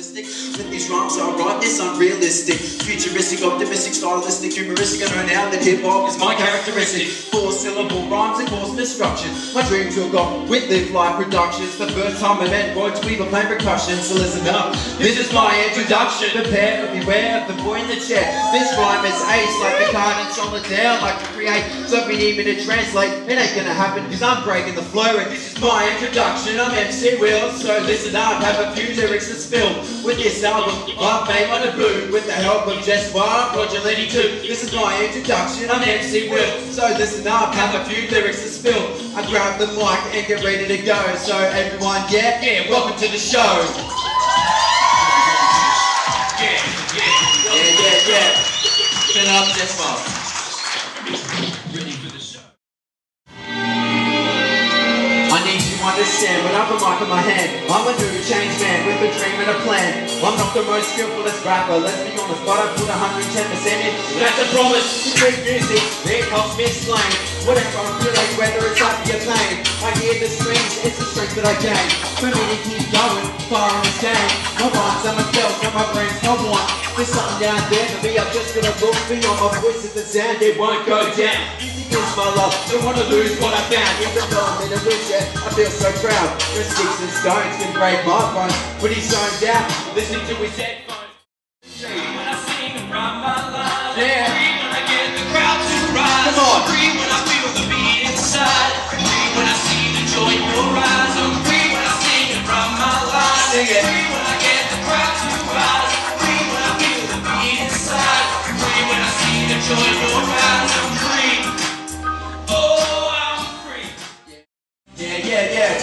realistic. With these rhymes I write this unrealistic. Futuristic, optimistic, stylistic, humoristic. I know now that hip-hop is my characteristic. Four-syllable rhymes and cause destruction. My dream took off with Live Life Productions. The first time I met words, we were playing percussion. So listen up, this is my introduction. Prepare or beware of the boy in the chair. This rhyme is ace, like the cardin's on the down. Like to create something even to translate. It ain't gonna happen, cause I'm breaking the flow. And this is my introduction, I'm MC Will. So listen up, have a few lyrics to spill. With this album, I've made my debut. With the help of Jess Warren, Roger Lenny too. This is my introduction, I'm MC Will. So listen up, have a few lyrics to spill. I grab the mic and get ready to go. So everyone, yeah, welcome to the show. Yeah. Turn up Jess Warren. Ready for the show. I need you to understand when I have a mic in my hand. I'm a new change man with a dream and a plan. I'm not the most skillfulest rapper, let's be honest, but I put 110% in. That's a promise. Great music, it helps me explain. Whatever I'm feeling, whether it's happy or pain, I hear the strings, it's the strength that I gain. For me to keep going, far in this game. No rhymes, I'm a belt, no my brains, no one. There's something down there to me, I'm just gonna look beyond my voice is the sound, it won't go down. Music is my love, don't wanna lose what I found. Even though I'm in a wheelchair, I feel so proud. Your sticks and stones can break my bones, but he's zoned out, listening to his headphones. When I sing and rhyme my lines, yeah. Free when I get the crowd to rise. Come on. Free when I feel the beat inside. Free when I see the joy in your eyes. I'm free when I sing and rhyme my lines. Sing it. Free when I get the crowd to rise. Free when I feel the beat inside. Free when I see the joy in your eyes. I'm free. Oh, I'm free. Yeah.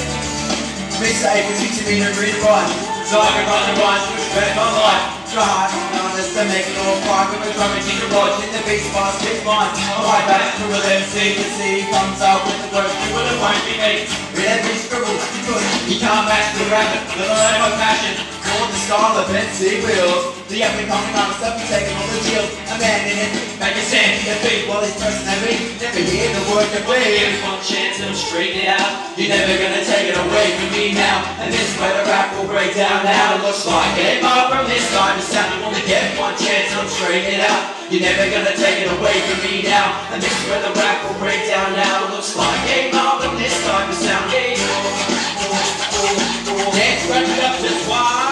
Mix A was teaching me to read and write. So I can run the rhymes to expand my life. Try hard and honest to make it all fine. With a drum and in the watch in the beats fast big mine. I ride back to a MC to see he comes out with the words. You will it won't be me. With every scribble you put, you can't match the rapper. Little ain't my passion. Called the style of MC Wheels. The up and coming artist up and taking all the deals. A man in it, make a stand to the beat while he's pressing that beat. Never hear the word to bleed. Here's one chance and I'm straight out. You're never gonna take it away from me now, and this way the rap will break down now. It looks like it, but from this time it's time to get one chance and I'm straightening out. You're never gonna take it away from me now, and this way the rap will break down now. It looks like it, but from this time it's time to dance, wrap it up just wide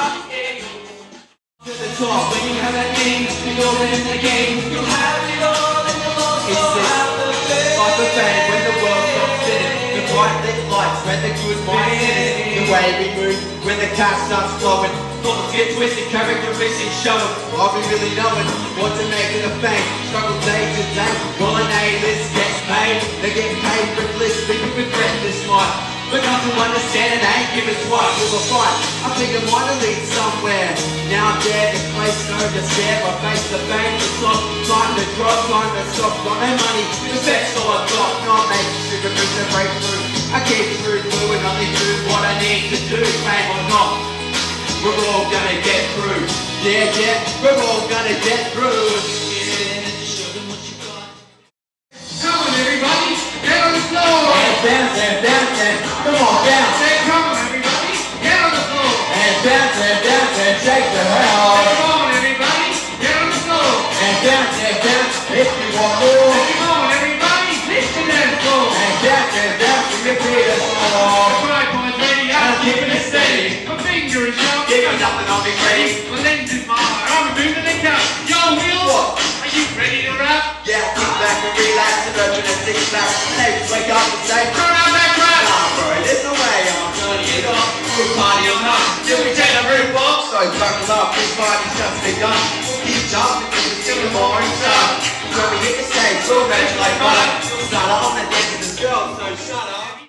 to the top. When you have that thing, you're all in the game. You'll have it all in the lost world. Like a fan when the world stops in it. The bright lit lights when the good minds in it. The way we move when the cash starts flowing. Thoughts get twisted, characteristics showing. I'll be really knowing what to make of the fame. Struggle day to day, well an A-list gets paid. They get paid for bliss, people regret this life. But not to understand it ain't give a twat. With a fight, I think I want to lead somewhere. Now I'm there, the place no despair. I face the fame, the slop, time to drop, time to stop. Got no money, the best all I've got. Now I'm making sure to bring the breakthrough. I keep it through blue and only do what I need to do, fame or not. We're all gonna get through. Yeah, we're all gonna get through. Yeah, just show them what you got. Come on everybody, get on the floor. And bounce and bounce and come on bounce. And come on everybody, get on the floor. And bounce and shake the house. And come on everybody, get on the floor. And bounce if you want more. And come on everybody, listen and go. And bounce if you feel the floor. Right boys, ready, I'm keeping it steady. My finger is up. Give it up and I'll be ready. My lens is mine, I'm moving the cup. Yo Wheels, are you ready to rap? Yeah, kick back and relax and open a six pack. Let's wake up and say, turn out that crap. Nah bro, there's no way I'm turning it off. We'll party all night, till we take the roof off. So buckle up, this party's just begun. Keep jumping, till the morning sun. When we hit the stage, we'll venture like fun. We'll start on the deck of the girls, so shut up.